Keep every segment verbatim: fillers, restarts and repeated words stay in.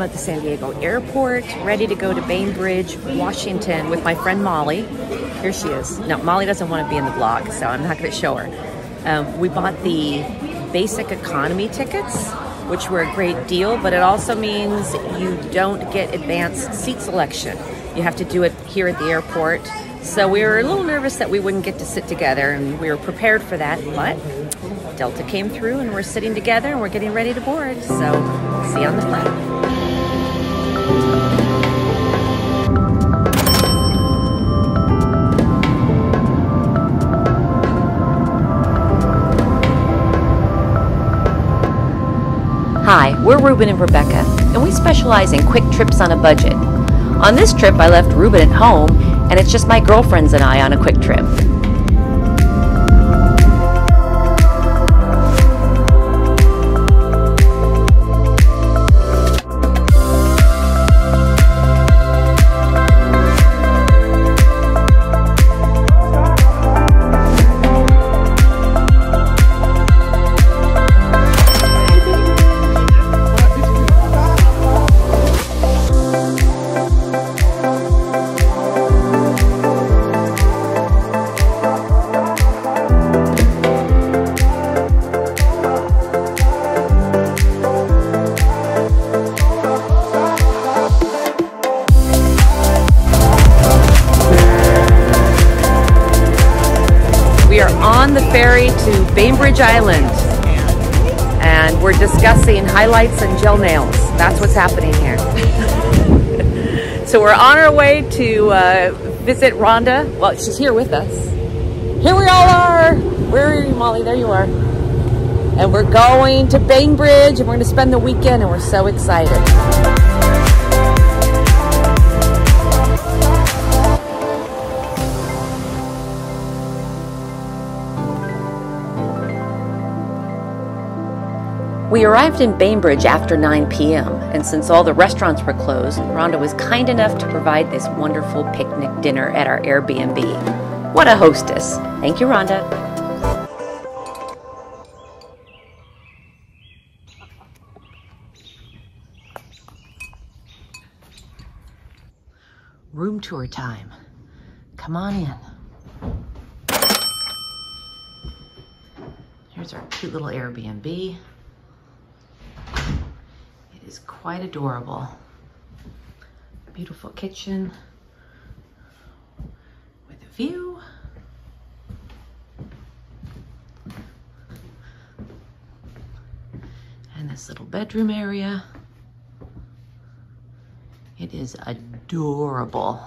I'm at the San Diego airport, ready to go to Bainbridge, Washington with my friend Molly. Here she is. No, Molly doesn't want to be in the vlog, so I'm not going to show her. Um, we bought the basic economy tickets, which were a great deal, but it also means you don't get advanced seat selection. You have to do it here at the airport. So we were a little nervous that we wouldn't get to sit together, and we were prepared for that, but Delta came through and we're sitting together and we're getting ready to board. So see you on the flight. Hi, we're Reuben and Rebecca, and we specialize in quick trips on a budget. On this trip, I left Reuben at home, and it's just my girlfriends and I on a quick trip. On the ferry to Bainbridge Island, and we're discussing highlights and gel nails. That's what's happening here. So we're on our way to uh, visit Rhonda. Well, she's here with us. Here we all are. Where are you, Molly? There you are. And we're going to Bainbridge, and we're going to spend the weekend, and we're so excited. We arrived in Bainbridge after nine p m, and since all the restaurants were closed, Rhonda was kind enough to provide this wonderful picnic dinner at our Airbnb. What a hostess! Thank you, Rhonda. Room tour time. Come on in. Here's our cute little Airbnb. Is quite adorable. Beautiful kitchen with a view. And this little bedroom area. It is adorable.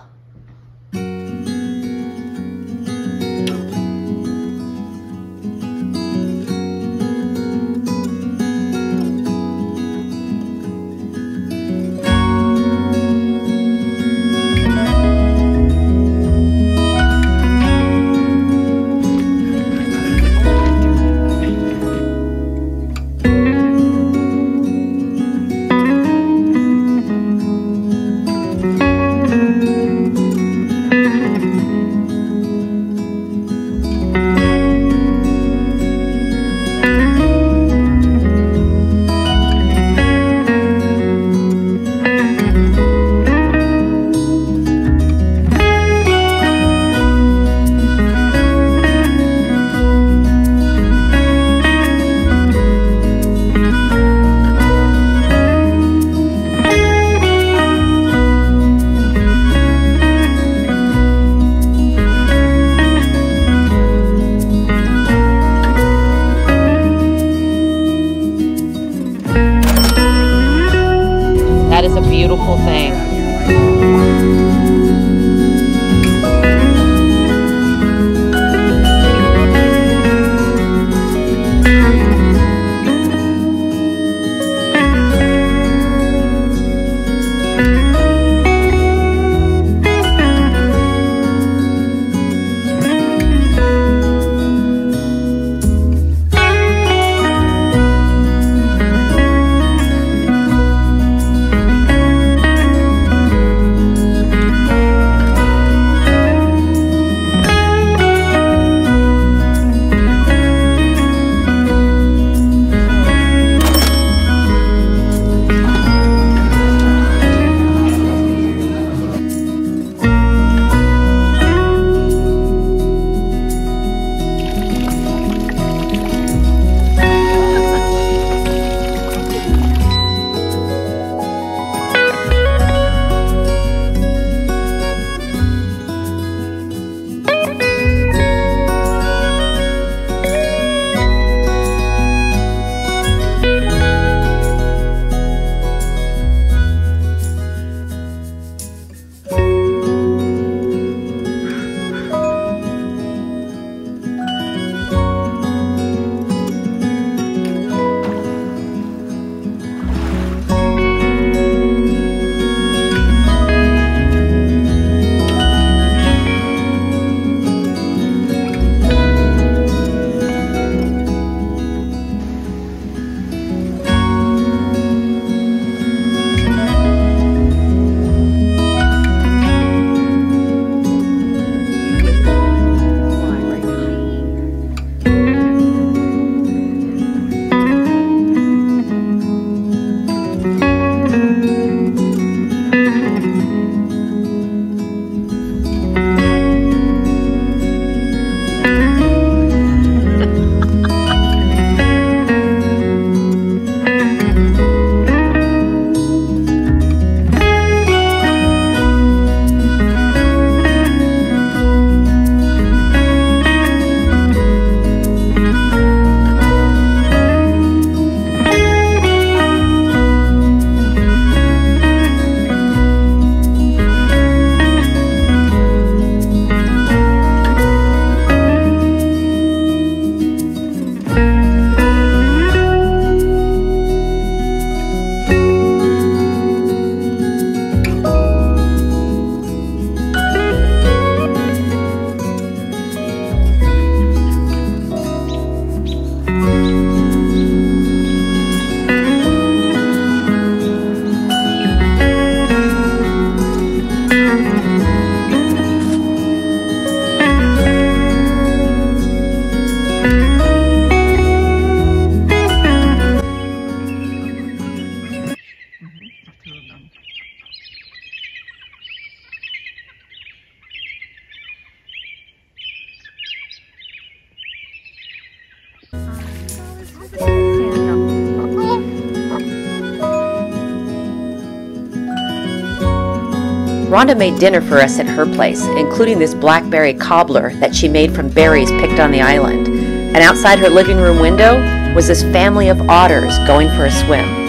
Rhonda made dinner for us at her place, including this blackberry cobbler that she made from berries picked on the island. And outside her living room window was this family of otters going for a swim.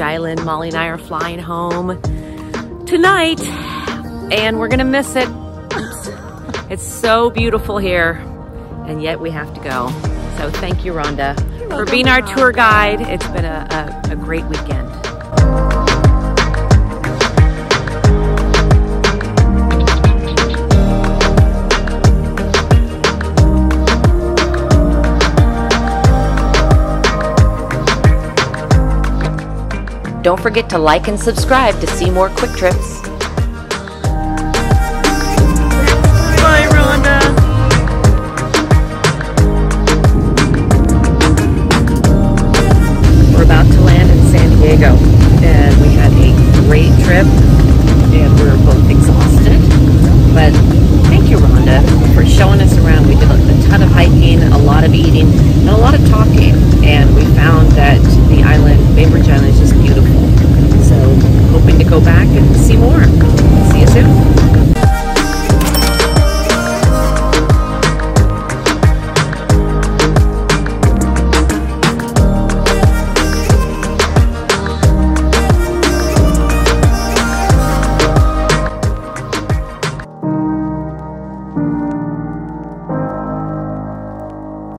Island. Molly and I are flying home tonight and we're gonna miss it. It's so beautiful here and yet we have to go. So thank you, Rhonda, for being our tour guide. It's been a, a, a great weekend. Don't forget to like and subscribe to see more quick trips. trip, and we were both exhausted. But thank you, Rhonda, for showing us around. We did a ton of hiking, a lot of eating, and a lot of talking. And we found that the island